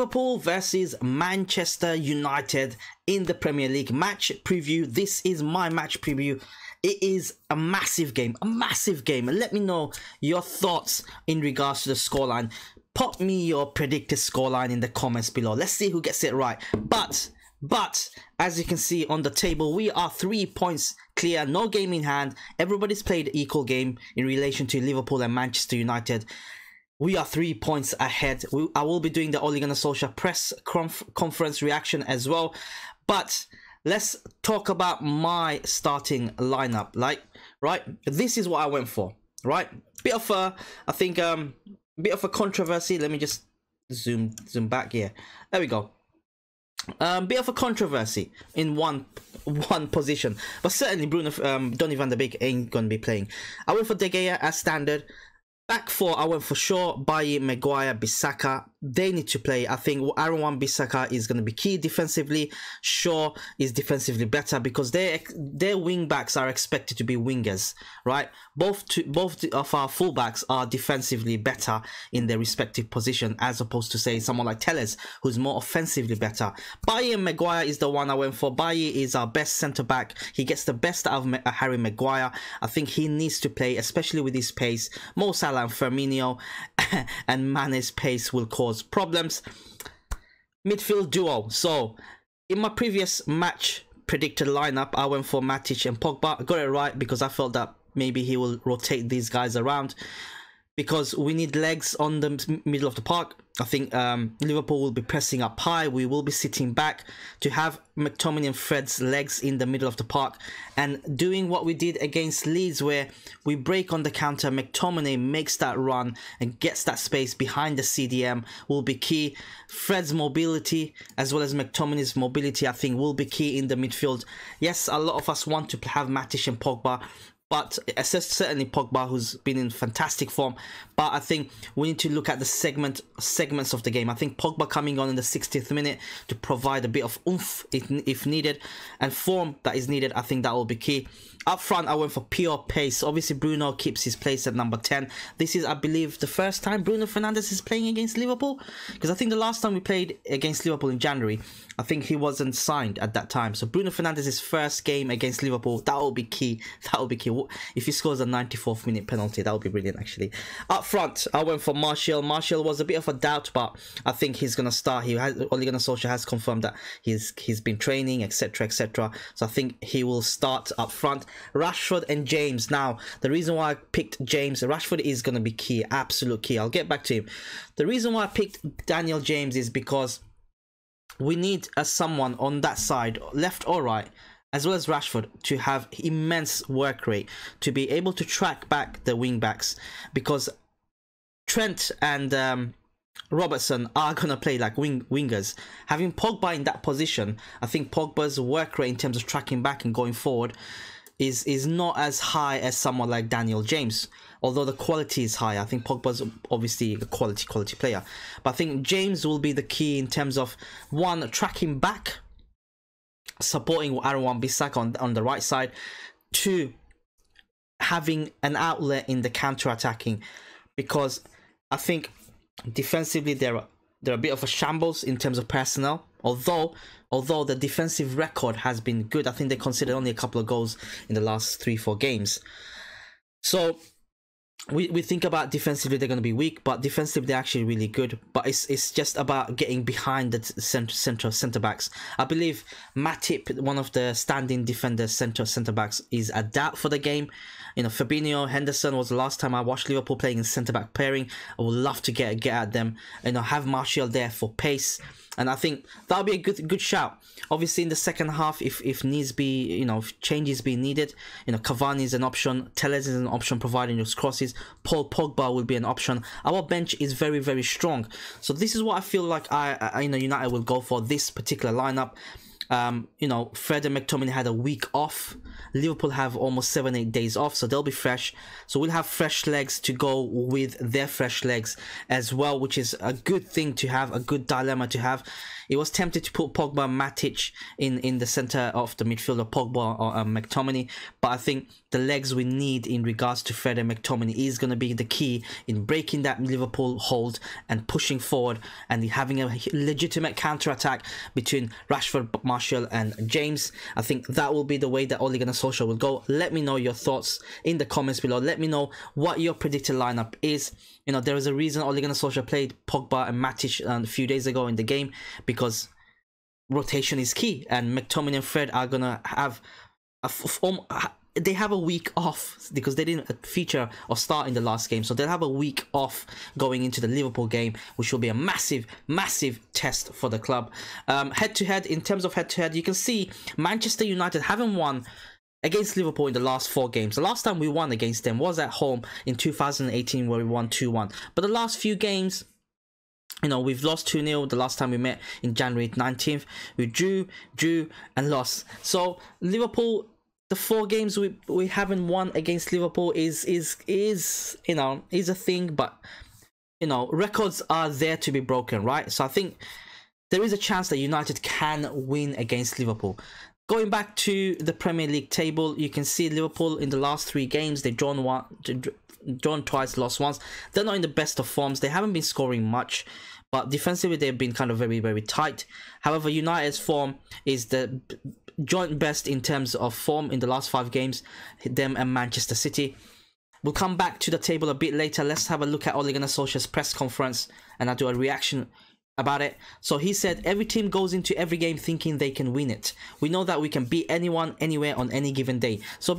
Liverpool versus Manchester United in the Premier League match preview. This is my match preview. It is a massive game, and let me know your thoughts in regards to the scoreline. Pop me your predicted scoreline in the comments below. Let's see who gets it right. But as you can see on the table, we are 3 points clear, no game in hand. Everybody's played equal game in relation to Liverpool and Manchester United. We are 3 points ahead. I will be doing the Ole Gunnar Solskjaer press conference reaction as well. But let's talk about my starting lineup. This is what I went for, right? Bit of a, I think, bit of a controversy. Let me just zoom back here. There we go. Bit of a controversy in one position, but certainly Donny van de Beek ain't gonna be playing. I went for De Gea as standard. Back four, I went for Shaw, Bailly, Maguire, Bissaka. They need to play. I think Aaron Wan-Bissaka is going to be key defensively. Shaw is defensively better because their wing backs are expected to be wingers, right? Both of our fullbacks are defensively better in their respective position, as opposed to say someone like Tellez, who's more offensively better. Bailly and Maguire is the one I went for. Bailly is our best centre back. He gets the best out of Harry Maguire. I think he needs to play, especially with his pace. Mo Salah and Firmino and Mane's pace will cause problems. Midfield duo. So in my previous match predicted lineup, I went for Matic and Pogba. I got it right because I felt that maybe he will rotate these guys around because we need legs on the middle of the park. I think Liverpool will be pressing up high. We will be sitting back to have McTominay and Fred's legs in the middle of the park and doing what we did against Leeds, where we break on the counter. McTominay makes that run and gets that space behind the CDM will be key. Fred's mobility as well as McTominay's mobility, I think, will be key in the midfield. Yes, a lot of us want to have Matic and Pogba, but certainly Pogba, who's been in fantastic form. But I think we need to look at the segments of the game. I think Pogba coming on in the 60th minute to provide a bit of oomph if needed, and form that is needed, I think that will be key. Up front, I went for pure pace. Obviously, Bruno keeps his place at number 10. This is, I believe, the first time Bruno Fernandes is playing against Liverpool, because I think the last time we played against Liverpool in January, I think he wasn't signed at that time. So Bruno Fernandes' first game against Liverpool, that will be key. That will be key. If he scores a 94th minute penalty, that would be brilliant, actually. Up front, I went for Martial. Martial was a bit of a doubt, but I think he's going to start. Ole Gunnar Solskjaer has confirmed that he's been training, etc, etc. So I think he will start up front. Rashford and James. Now, the reason why I picked James, Rashford is going to be key, absolute key. I'll get back to him. The reason why I picked Daniel James is because we need someone on that side, left or right, as well as Rashford, to have immense work rate, to be able to track back the wing backs, because Trent and Robertson are going to play like wingers. Having Pogba in that position, I think Pogba's work rate in terms of tracking back and going forward is not as high as someone like Daniel James, although the quality is high. I think Pogba's obviously a quality player, but I think James will be the key in terms of, one, tracking back, supporting Aaron Wan-Bissaka on the right side, two, having an outlet in the counter-attacking, because I think defensively they're a bit of a shambles in terms of personnel. Although the defensive record has been good, I think they conceded only a couple of goals in the last 3-4 games. So we think about defensively they're going to be weak, but defensively they're actually really good. But it's just about getting behind the centre backs. I believe Matip, one of the standing defenders, centre backs, is a doubt for the game. You know, Fabinho, Henderson was the last time I watched Liverpool playing in centre back pairing. I would love to get at them. You know, have Martial there for pace, and I think that'll be a good shout. Obviously, in the second half, if needs be, you know, if changes be needed, you know, Cavani is an option, Tellez is an option, providing those crosses. Paul Pogba will be an option. Our bench is very, very strong. So this is what I feel like United will go for this particular lineup. You know, Fred and McTominay had a week off. Liverpool have almost 7-8 days off, so they'll be fresh. So we'll have fresh legs to go with their fresh legs as well, which is a good thing to have, a good dilemma to have. It was tempted to put Pogba and Matic in the center of the midfield, or Pogba or McTominay, but I think the legs we need in regards to Fred and McTominay is going to be the key in breaking that Liverpool hold and pushing forward and having a legitimate counter-attack between Rashford, Martial and James. I think that will be the way that Ole Gunnar Solskjaer will go. Let me know your thoughts in the comments below. Let me know what your predicted lineup is. You know, there is a reason Ole Gunnar Solskjaer played Pogba and Matic a few days ago in the game, because rotation is key, and McTominay and Fred are gonna have a they have a week off because they didn't feature or start in the last game. So they'll have a week off going into the Liverpool game, which will be a massive, massive test for the club. Head-to-head, in terms of head-to-head, you can see Manchester United haven't won against Liverpool in the last 4 games. The last time we won against them was at home in 2018, where we won 2-1. But the last few games, you know, we've lost 2-0 the last time we met in January 19th. We drew, and lost. So Liverpool... the 4 games we haven't won against Liverpool is a thing, but you know, records are there to be broken, right? So I think there is a chance that United can win against Liverpool. Going back to the Premier League table, you can see Liverpool in the last 3 games, they've drawn twice, lost once. They're not in the best of forms. They haven't been scoring much, but defensively they've been kind of very, very tight. However, United's form is the joint best in terms of form in the last 5 games, them and Manchester City. We'll come back to the table a bit later. Let's have a look at Ole Gunnar Solskjaer's press conference, and I'll do a reaction about it. So he said, every team goes into every game thinking they can win it. We know that we can beat anyone, anywhere, on any given day. So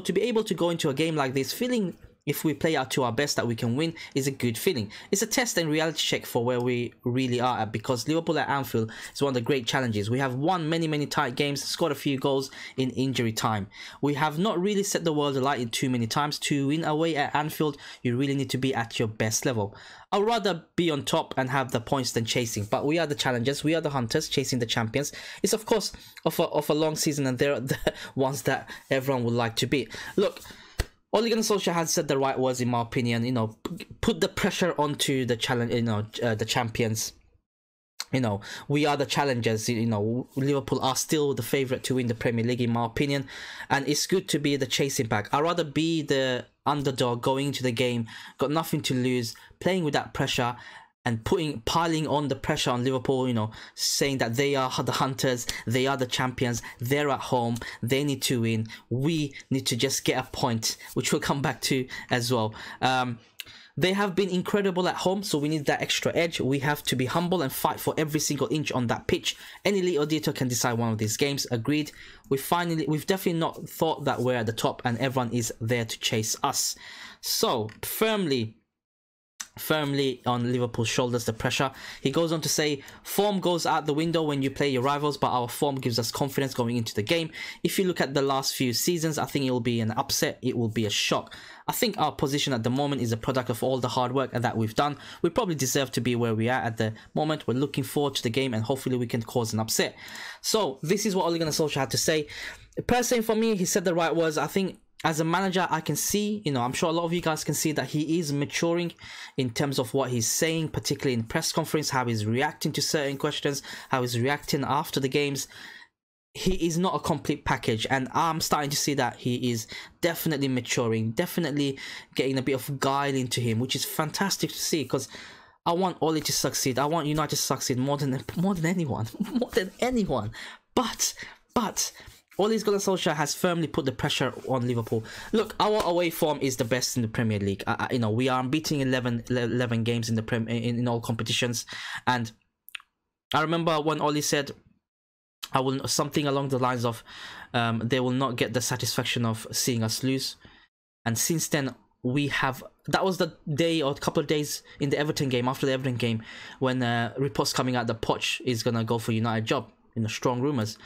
to be able to go into a game like this feeling, if we play to our best, that we can win, is a good feeling. It's a test and reality check for where we really are at, because Liverpool at Anfield is one of the great challenges. We have won many tight games, scored a few goals in injury time. We have not really set the world alight in too many times. To win away at Anfield, you really need to be at your best level. I'd rather be on top and have the points than chasing, but we are the challengers, we are the hunters, chasing the champions. It's of course of a long season, and they're the ones that everyone would like to beat. Look, Ole Gunnar Solskjaer has said the right words, in my opinion. You know, put the pressure onto the challenge. You know, the champions. You know, we are the challengers. You know, Liverpool are still the favourite to win the Premier League, in my opinion, and it's good to be the chasing back. I'd rather be the underdog going into the game, got nothing to lose, playing with that pressure, and piling on the pressure on Liverpool, you know, saying that they are the hunters, they are the champions, they're at home, they need to win, we need to just get a point, which we'll come back to as well. They have been incredible at home, so we need that extra edge. We have to be humble and fight for every single inch on that pitch. Any little detail can decide one of these games. Agreed. We've definitely not thought that we're at the top and everyone is there to chase us. So, firmly on Liverpool's shoulders, the pressure. He goes on to say, form goes out the window when you play your rivals, but our form gives us confidence going into the game. If you look at the last few seasons, I think it will be an upset, it will be a shock. I think our position at the moment is a product of all the hard work that we've done. We probably deserve to be where we are at the moment. We're looking forward to the game, and hopefully we can cause an upset. So this is what Ole Gunnar Solskjaer had to say. Personally, for me, he said the right words. I think as a manager, I can see, you know, I'm sure a lot of you guys can see that he is maturing in terms of what he's saying, particularly in press conference, how he's reacting to certain questions, how he's reacting after the games. He is not a complete package, and I'm starting to see that he is definitely maturing, definitely getting a bit of guile into him, which is fantastic to see, because I want Ole to succeed. I want United to succeed more than anyone, But Ole Gunnar Solskjaer has firmly put the pressure on Liverpool. Look, our away form is the best in the Premier League. You know, we are unbeaten 11 games in the in all competitions. And I remember when Ole said, "I will," something along the lines of, "They will not get the satisfaction of seeing us lose." And since then, we have. That was the day or a couple of days in the Everton game, after the Everton game, when reports coming out that Poch is gonna go for United job. You know, strong rumours.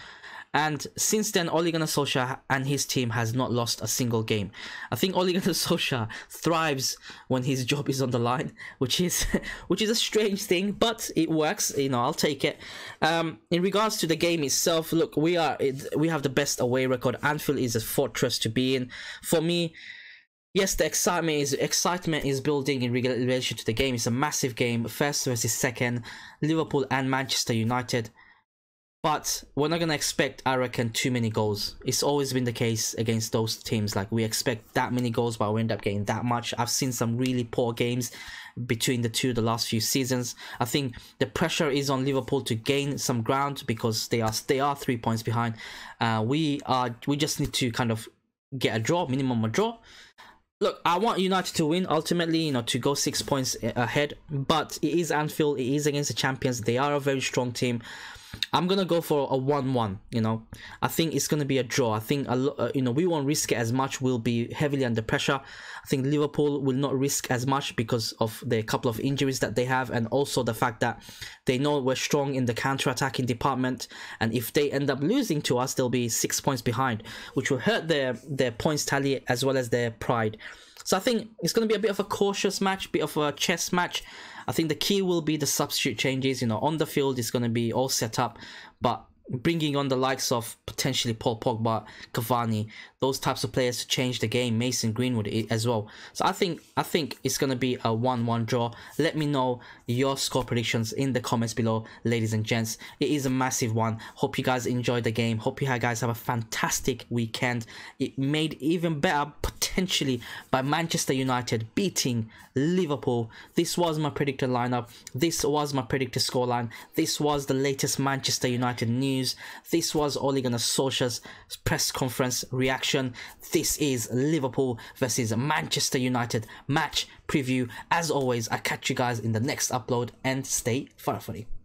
And since then, Ole Gunnar Solskjaer and his team has not lost a single game. I think Ole Gunnar Solskjaer thrives when his job is on the line, which is a strange thing, but it works. You know, I'll take it. In regards to the game itself, look, we have the best away record. Anfield is a fortress to be in. For me, yes, the excitement is building in relation to the game. It's a massive game, first versus second, Liverpool and Manchester United. But we're not going to expect, I reckon, too many goals. It's always been the case against those teams. Like, we expect that many goals, but we end up getting that much. I've seen some really poor games between the two the last few seasons. I think the pressure is on Liverpool to gain some ground because they are 3 points behind. We just need to kind of get a draw, minimum a draw. Look, I want United to win ultimately, you know, to go 6 points ahead. But it is Anfield. It is against the champions. They are a very strong team. I'm going to go for a 1-1, you know. I think it's going to be a draw. I think, you know, we won't risk it as much. We'll be heavily under pressure. I think Liverpool will not risk as much because of the couple of injuries that they have, and also the fact that they know we're strong in the counter-attacking department. And if they end up losing to us, they'll be 6 points behind, which will hurt their points tally as well as their pride. So I think it's going to be a bit of a cautious match, bit of a chess match. I think the key will be the substitute changes. You know, on the field, it's going to be all set up. But bringing on the likes of potentially Paul Pogba, Cavani, those types of players to change the game, Mason Greenwood as well. So I think it's going to be a 1-1 draw. Let me know your score predictions in the comments below, ladies and gents. It is a massive one. Hope you guys enjoyed the game. Hope you guys have a fantastic weekend. It made even better potentially by Manchester United beating Liverpool. This was my predicted lineup. This was my predicted scoreline. This was the latest Manchester United news. This was Ole Gunnar Solskjaer's press conference reaction. This is Liverpool versus Manchester United match preview. As always, I catch you guys in the next upload, and stay funny.